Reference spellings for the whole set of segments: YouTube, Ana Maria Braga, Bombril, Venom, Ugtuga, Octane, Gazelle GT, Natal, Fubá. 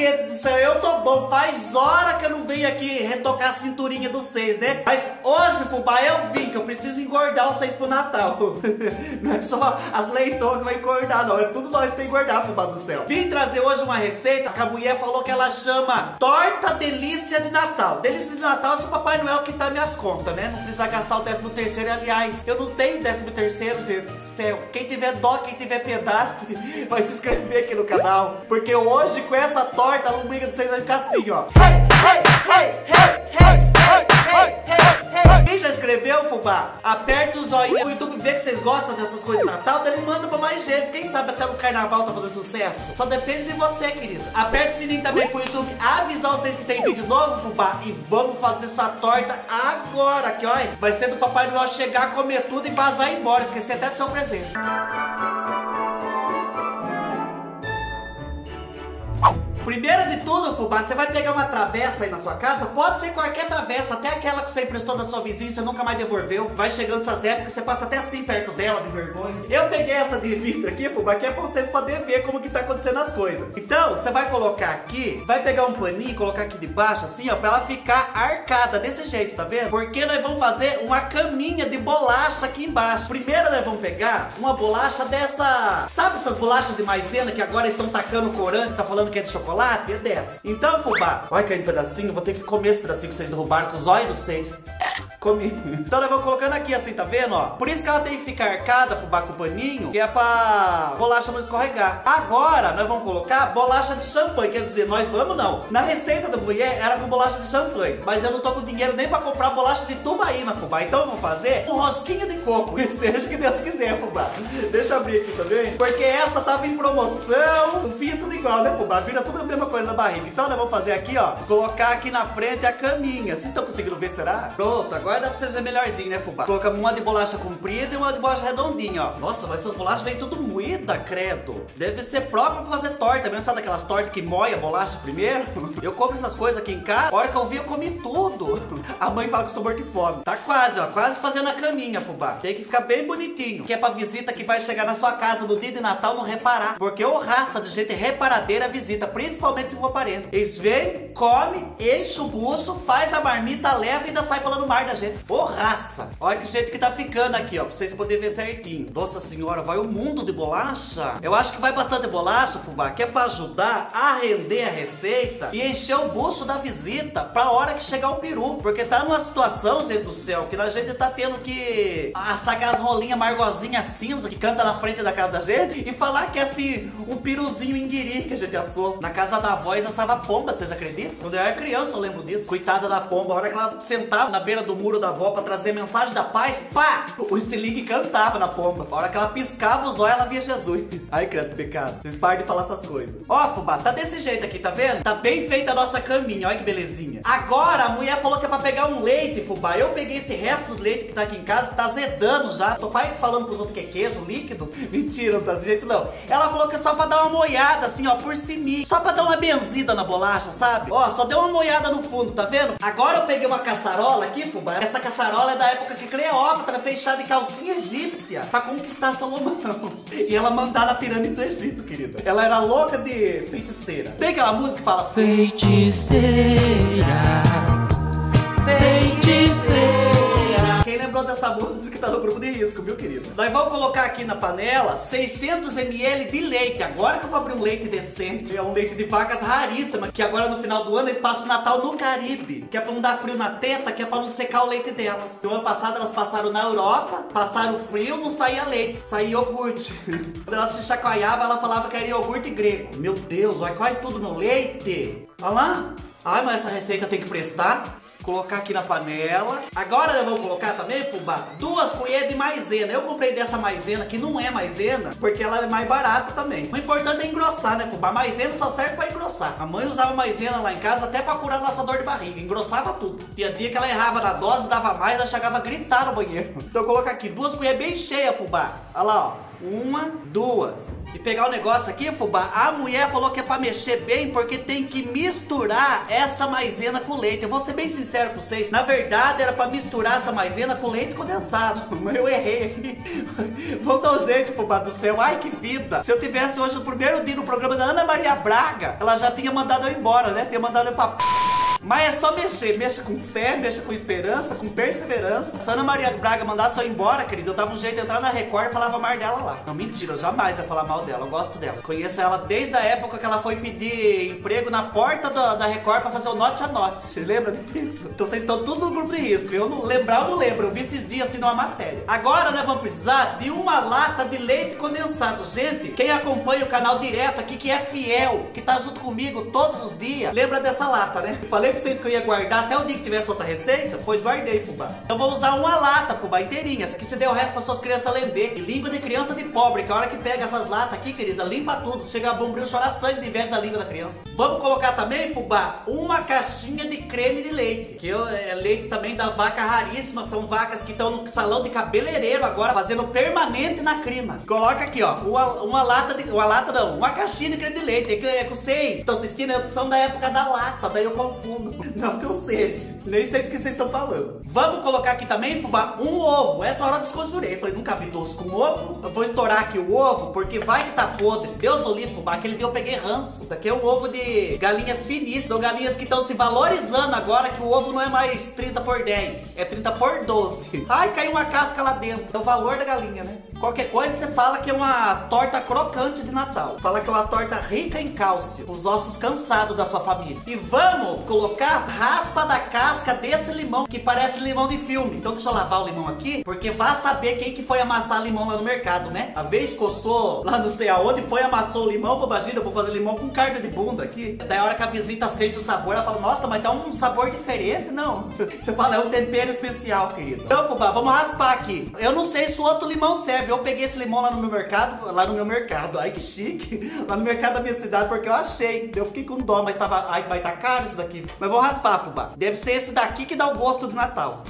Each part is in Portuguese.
gente do céu, eu tô bom. Faz hora que eu não venho aqui retocar a cinturinha dos seis, né? Mas hoje, Fubá, eu vim que eu preciso engordar os seis pro Natal. Não é só as leitoras que vai engordar, não. É tudo nós que tem que engordar, Fubá do céu. Vim trazer hoje uma receita que a mulher falou que ela chama Torta Delícia de Natal. Delícia de Natal é só o Papai Noel que tá minhas contas, né? Não precisa gastar o 13º, aliás. Eu não tenho 13º, gente do céu. Quem tiver dó, quem tiver piedade, vai se inscrever aqui no canal. Porque hoje, com essa torta, a lombriga de vocês vai ficar assim, ó. Quem já escreveu, Fubá? Aperta o joinha. O YouTube vê que vocês gostam dessas coisas de Natal, daí ele manda pra mais gente. Quem sabe até no carnaval tá fazendo sucesso. Só depende de você, querido. Aperta o sininho também pro YouTube avisar vocês que tem vídeo novo, Fubá. E vamos fazer essa torta agora, aqui, ó. Vai ser do Papai Noel chegar, comer tudo e vazar embora. Esqueci até do seu presente. Primeiro de tudo, Fubá, você vai pegar uma travessa aí na sua casa. Pode ser qualquer travessa, até aquela que você emprestou da sua vizinha e você nunca mais devolveu. Vai chegando essas épocas, você passa até assim perto dela, de vergonha. Eu peguei essa de vidro aqui, Fubá, que é pra vocês poderem ver como que tá acontecendo as coisas. Então, você vai colocar aqui, vai pegar um paninho e colocar aqui debaixo, assim, ó, pra ela ficar arcada, desse jeito, tá vendo? Porque nós vamos fazer uma caminha de bolacha aqui embaixo. Primeiro nós vamos pegar uma bolacha dessa... Sabe essas bolachas de maisena que agora estão tacando corante, tá falando que é de chocolate? É dessa. Então, Fubá, olha que é um pedacinho, vou ter que comer esse pedacinho que vocês derrubaram com os olhos dos seis. Comi. Então, eu vou colocando aqui assim, tá vendo, ó? Por isso que ela tem que ficar arcada, Fubá, com o paninho, que é pra bolacha não escorregar. Agora, nós vamos colocar bolacha de champanhe, quer dizer, nós vamos não. Na receita da mulher, era com bolacha de champanhe, mas eu não tô com dinheiro nem pra comprar bolacha de tubaína, Fubá. Então, eu vou fazer um rosquinha de coco, seja o que Deus quiser, Fubá. Deixa eu abrir aqui também, porque essa tava em promoção, o fim é tudo igual, né, Fubá? Vira tudo a mesma coisa na barriga. Então, nós vamos fazer aqui, ó, colocar aqui na frente a caminha. Vocês estão conseguindo ver, será? Pronto, agora dá pra vocês ver melhorzinho, né, Fubá? Colocamos uma de bolacha comprida e uma de bolacha redondinha, ó. Nossa, mas essas bolachas vêm tudo moída, credo. Deve ser próprio pra fazer torta, mesmo, sabe daquelas tortas que moem a bolacha primeiro? Eu compro essas coisas aqui em casa, a hora que eu vi, eu comi tudo. A mãe fala que eu sou morto de fome. Tá quase, ó, quase fazendo a caminha, Fubá. Tem que ficar bem bonitinho, que é pra visita que vai chegar na sua casa no dia de Natal não reparar. Porque ô raça de gente reparadeira visita, principalmente se for parente. Eles vêm, comem, enchem o bucho, faz a marmita, leva e ainda sai falando mar da gente. Ô raça! Olha que jeito que tá ficando aqui, ó, pra vocês poderem ver certinho. Nossa senhora, vai um mundo de bolacha. Eu acho que vai bastante bolacha, Fubá, que é pra ajudar a render a receita e encher o bucho da visita pra hora que chegar o peru. Porque tá numa situação, gente do céu, que a gente tá tendo que assar aquelas rolinhas margozinhas cinza que canta na frente da casa da gente e falar que é assim, um piruzinho inguiri que a gente assou. Na casa da avó, assava pomba, vocês acreditam? Quando eu era criança, eu lembro disso. Coitada da pomba, a hora que ela sentava na beira do muro da avó pra trazer mensagem da paz, pá! O estilingue cantava na pomba. A hora que ela piscava os olhos, ela via Jesus. Ai, credo, pecado. Vocês parem de falar essas coisas. Ó, Fubá, tá desse jeito aqui, tá vendo? Tá bem feita a nossa caminha, olha que belezinha. Agora, a mulher falou que é pra pegar um leite, Fubá. Eu peguei esse resto do leite que tá aqui em casa, tá azedando já. Tô pai falando pros outros que é queijo, líquido. Mentira, não tá desse jeito, não. Ela falou que é só pra dar uma moiada, assim, ó, por cima. Só pra dar uma benzida na bolacha, sabe? Ó, só deu uma moiada no fundo, tá vendo? Agora eu peguei uma caçarola aqui, Fubá. Essa caçarola é da época que Cleópatra fez chá de calcinha egípcia pra conquistar Salomão. E ela mandar na pirâmide do Egito, querida. Ela era louca de feiticeira. Tem aquela música que fala feiticeira, feiticeira. Quem lembrou dessa música tá no grupo de risco, viu, querido? Nós vamos colocar aqui na panela 600 ml de leite. Agora que eu vou abrir um leite decente, é um leite de vacas raríssima, que agora no final do ano eles passam o Natal no Caribe, que é pra não dar frio na teta, que é pra não secar o leite delas. No ano passado elas passaram na Europa, passaram frio, não saía leite, saía iogurte. Quando ela se chacoalhava, ela falava que era iogurte grego. Meu Deus, olha quase tudo meu leite. Olha lá. Ai, mas essa receita tem que prestar. Colocar aqui na panela. Agora nós vamos colocar também, Fubá, 2 colheres de maisena. Eu comprei dessa maisena que não é maisena, porque ela é mais barata também. O importante é engrossar, né, Fubá? Maisena só serve pra engrossar. A mãe usava maisena lá em casa até pra curar nossa dor de barriga. Engrossava tudo. Tinha dia que ela errava na dose, dava mais, ela chegava a gritar no banheiro. Então eu coloco aqui 2 colheres bem cheias, Fubá. Olha lá, ó. uma, duas. E pegar o negócio aqui, Fubá, a mulher falou que é pra mexer bem porque tem que misturar essa maisena com leite. Eu vou ser bem sincero pra vocês, na verdade era pra misturar essa maisena com leite condensado, mas eu errei aqui. Vou dar um jeito, Fubá do céu, ai que vida. Se eu tivesse hoje o primeiro dia no programa da Ana Maria Braga, ela já tinha mandado eu embora, né? Tinha mandado eu pra p... Mas é só mexer, mexa com fé, mexa com esperança, com perseverança. Se a Ana Maria Braga mandasse eu embora, querido, eu dava um jeito de entrar na Record e falava mal dela lá. Não, mentira, eu jamais ia falar mal dela, eu gosto dela. Conheço ela desde a época que ela foi pedir emprego na porta da Record pra fazer o note a note. Vocês lembram disso? Então vocês estão tudo no grupo de risco. Eu não lembrar, eu não lembro, eu vi esses dias assim numa matéria. Agora, né, vamos precisar de uma lata de leite condensado. Gente, quem acompanha o canal direto aqui, que é fiel, que tá junto comigo todos os dias, lembra dessa lata, né? Falei pra vocês que eu ia guardar até o dia que tivesse outra receita, pois guardei, Fubá. Então vou usar uma lata, Fubá, inteirinha, que se der o resto para suas crianças lembrarem. E língua de criança de pobre, que a hora que pega essas latas aqui, querida, limpa tudo, chega a bombril, chora sangue de inveja da língua da criança. Vamos colocar também, Fubá, uma caixinha de creme de leite, que é leite também da vaca raríssima, são vacas que estão no salão de cabeleireiro agora, fazendo permanente na crina. Coloca aqui, ó, uma caixinha de creme de leite, que é com vocês estão assistindo, são da época da lata, daí eu confundo. Não que eu seja, nem sei do que vocês estão falando. Vamos colocar aqui também, Fubá, um ovo. Essa hora eu desconjurei, falei, nunca vi doce com ovo. Eu vou estourar aqui o ovo, porque vai que tá podre. Deus o livre, Fubá, aquele dia eu peguei ranço. Isso aqui é um ovo de galinhas finíssimas. São galinhas que estão se valorizando agora, que o ovo não é mais 30 por 10, é 30 por 12. Ai, caiu uma casca lá dentro, é o valor da galinha, né? Qualquer coisa você fala que é uma torta crocante de Natal, fala que é uma torta rica em cálcio, os ossos cansados da sua família. E vamos colocar a raspa da casca desse limão, que parece limão de filme. Então deixa eu lavar o limão aqui, porque vá saber quem que foi amassar limão lá no mercado, né? A vez coçou lá não sei aonde, foi amassou o limão. Imagina, eu vou fazer limão com carne de bunda aqui. Daí a hora que a visita sente o sabor, ela fala, nossa, mas tá um sabor diferente, não? Você fala, é um tempero especial, querido. Então, Fubá, vamos raspar aqui. Eu não sei se o outro limão serve. Eu peguei esse limão lá no meu mercado, ai que chique, lá no mercado da minha cidade, porque eu achei. Eu fiquei com dó, mas tava, ai, vai tá caro isso daqui. Mas vou raspar, Fubá. Deve ser esse daqui que dá o gosto do Natal.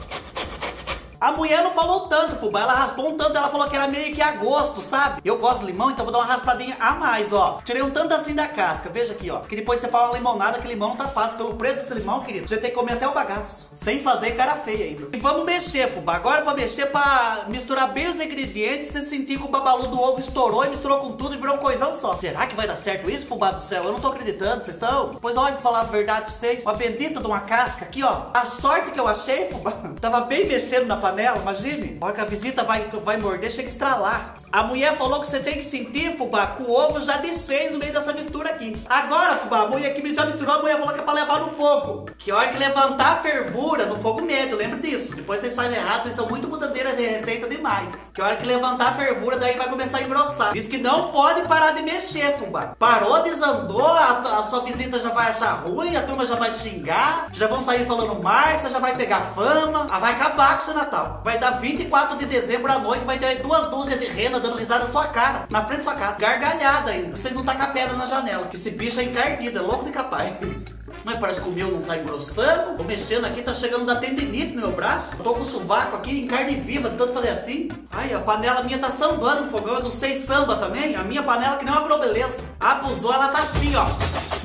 A mulher não falou tanto, Fubá. Ela raspou um tanto, ela falou que era meio que a gosto, sabe? Eu gosto de limão, então vou dar uma raspadinha a mais, ó. Tirei um tanto assim da casca, veja aqui, ó. Porque depois você fala uma limonada, que limão tá fácil. Pelo preço desse limão, querido, já tem que comer até o bagaço. Sem fazer cara feia ainda. E vamos mexer, Fubá. Agora pra mexer, pra misturar bem os ingredientes, você sentir que o babalu do ovo estourou e misturou com tudo e virou um coisão só. Será que vai dar certo isso, Fubá do céu? Eu não tô acreditando, vocês estão? Pois olha, vou falar a verdade pra vocês. Uma bendita de uma casca aqui, ó. A sorte que eu achei, Fubá, tava bem mexendo na panela, imagine. A hora que a visita vai morder, chega a estralar. A mulher falou que você tem que sentir, Fubá, que o ovo já desfez no meio dessa mistura aqui. Agora, Fubá, a mulher que já misturou, a mulher falou que é pra levar no fogo. Que hora que levantar a fervura no fogo médio, lembra disso. Depois vocês fazem errado, vocês são muito mudadeiras de receita demais. Que hora que levantar a fervura, daí vai começar a engrossar. Diz que não pode parar de mexer, Fubá. Parou, desandou, a sua visita já vai achar ruim, a turma já vai xingar, já vão sair falando Márcia, já vai pegar fama, vai acabar com isso na Natal. Vai dar 24 de dezembro à noite, vai ter 2 dúzias de rena dando risada na sua cara, na frente da sua casa, gargalhada ainda. Você não tá com a pedra na janela, que esse bicho é encardido, é louco de capaz. Mas parece que o meu não tá engrossando. Tô mexendo aqui, tá chegando da tendinite no meu braço. Tô com o sovaco aqui em carne viva, tentando fazer assim. Ai, a panela minha tá sambando no fogão, eu não sei samba também. A minha panela que nem uma agrobeleza. Abusou, ela tá assim, ó,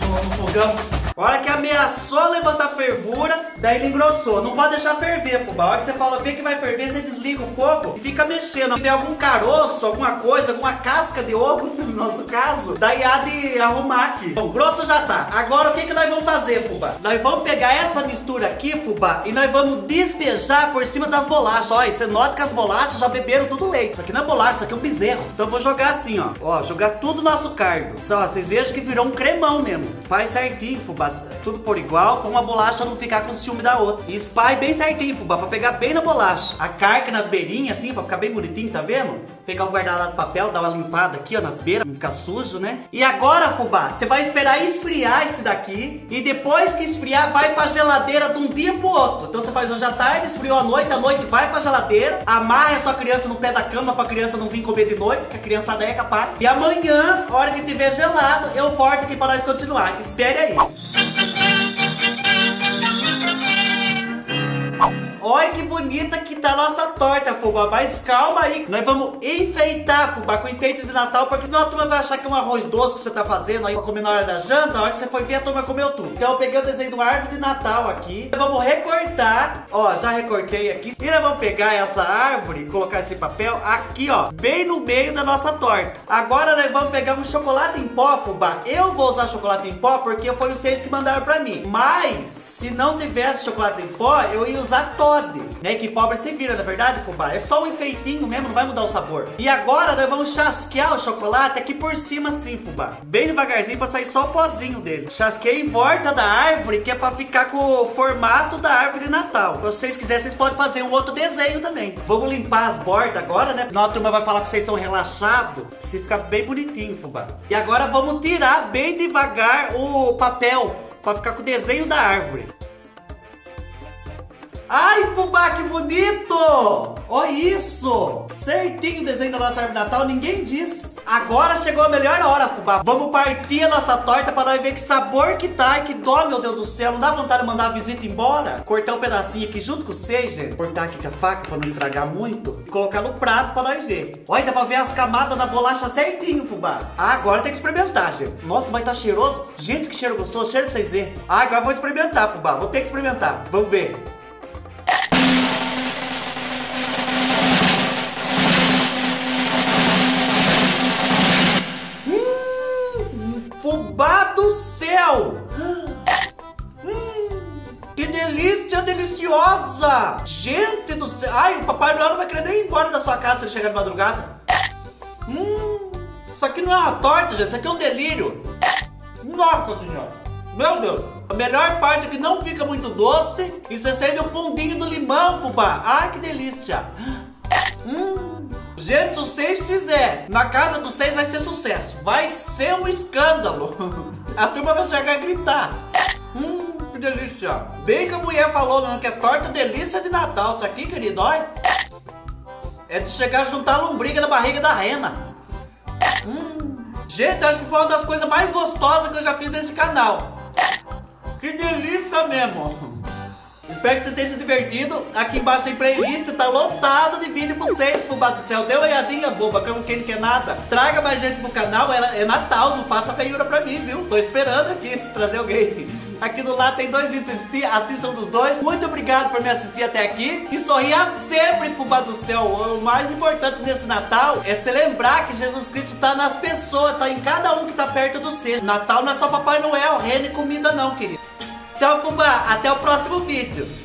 no fogão. A hora que ameaçou levantar fervura, daí ele engrossou. Não pode deixar ferver, Fubá. A hora que você fala bem que vai ferver, você desliga o fogo e fica mexendo. Se tiver algum caroço, alguma coisa, alguma casca de ovo, no nosso caso, daí há de arrumar aqui. Bom, grosso já tá. Agora o que nós vamos fazer, Fubá? Nós vamos pegar essa mistura aqui, Fubá, e nós vamos despejar por cima das bolachas. Ó, e você nota que as bolachas já beberam tudo leite. Isso aqui não é bolacha, isso aqui é um bezerro. Então eu vou jogar assim, ó. Ó, jogar tudo no nosso cargo. Só, vocês vejam que virou um cremão mesmo. Faz certinho, Fubá. Tudo por igual, pra uma bolacha não ficar com ciúme da outra. E espalhe bem certinho, Fubá, pra pegar bem na bolacha. A carca nas beirinhas, assim, pra ficar bem bonitinho, tá vendo? Pegar o guardanapo de papel, dar uma limpada aqui, ó, nas beiras, não ficar sujo, né? E agora, Fubá, você vai esperar esfriar esse daqui. E depois que esfriar, vai pra geladeira de um dia pro outro. Então você faz hoje à tarde, esfriou à noite vai pra geladeira. Amarra a sua criança no pé da cama, pra criança não vir comer de noite, que a criançada é capaz. E amanhã, a hora que tiver gelado, eu volto aqui pra nós continuar. Espere aí. Olha que bonita que tá a nossa torta, Fubá. Mas calma aí, nós vamos enfeitar, Fubá, com enfeite de Natal, porque senão a turma vai achar que é um arroz doce que você tá fazendo aí pra comer na hora da janta. Na hora que você foi ver, a turma comeu tudo. Então eu peguei o desenho de uma árvore de Natal aqui. Nós vamos recortar, ó, já recortei aqui. E nós vamos pegar essa árvore, colocar esse papel aqui, ó, bem no meio da nossa torta. Agora nós vamos pegar um chocolate em pó, Fubá. Eu vou usar chocolate em pó porque foi vocês que mandaram pra mim. Mas se não tivesse chocolate em pó, eu ia usar Toddy, né? Que pobre se vira, na verdade, Fubá. É só um enfeitinho mesmo, não vai mudar o sabor. E agora nós vamos chasquear o chocolate aqui por cima assim, Fubá. Bem devagarzinho pra sair só o pozinho dele. Chasquei em volta da árvore, que é pra ficar com o formato da árvore de Natal. Se vocês quiserem, vocês podem fazer um outro desenho também. Vamos limpar as bordas agora, né? Senão a turma vai falar que vocês são relaxados. Precisa ficar bem bonitinho, Fubá. E agora vamos tirar bem devagar o papel pra ficar com o desenho da árvore. Ai, Fubá, que bonito! Olha isso! Certinho o desenho da nossa árvore de Natal, ninguém diz. Agora chegou a melhor hora, Fubá. Vamos partir a nossa torta para nós ver que sabor que tá. E que dó, meu Deus do céu. Não dá vontade de mandar a visita embora? Cortar um pedacinho aqui junto com vocês, gente. Cortar aqui com a faca para não estragar muito. E colocar no prato para nós ver. Olha, dá pra ver as camadas da bolacha certinho, Fubá. Agora tem que experimentar, gente. Nossa, vai tá cheiroso. Gente, que cheiro gostoso. Cheiro pra vocês verem. Agora vou experimentar, Fubá. Vou ter que experimentar. Vamos ver. Fubá do céu! Que delícia deliciosa! Gente do céu! Ai, o Papai Noel não vai querer nem ir embora da sua casa se ele chegar de madrugada. Isso aqui não é uma torta, gente. Isso aqui é um delírio. Nossa Senhora! Meu Deus! A melhor parte é que não fica muito doce e você sente o fundinho do limão, Fubá. Ai, que delícia! Gente, se vocês fizerem, na casa dos seis vai ser sucesso. Vai ser um escândalo. A turma vai chegar a gritar. Que delícia. Bem que a mulher falou mesmo, que é torta delícia de Natal. Isso aqui, querido, olha. É de chegar a juntar lombriga na barriga da rena. Gente, acho que foi uma das coisas mais gostosas que eu já fiz nesse canal. Que delícia mesmo. Espero que vocês tenham se divertido. Aqui embaixo tem playlist, tá lotado de vídeo pra vocês, Fubá do céu. Dê uma olhadinha, boba, que eu não quero nada. Traga mais gente pro canal, é Natal, não faça feiura pra mim, viu? Tô esperando aqui trazer alguém. Aqui do lado tem dois vídeos pra assistir, assistam dos dois. Muito obrigado por me assistir até aqui. E sorria sempre, Fubá do céu. O mais importante nesse Natal é se lembrar que Jesus Cristo tá nas pessoas, tá em cada um que tá perto do seu. Natal não é só Papai Noel, rena e comida não, querido. Tchau, Fubá. Até o próximo vídeo.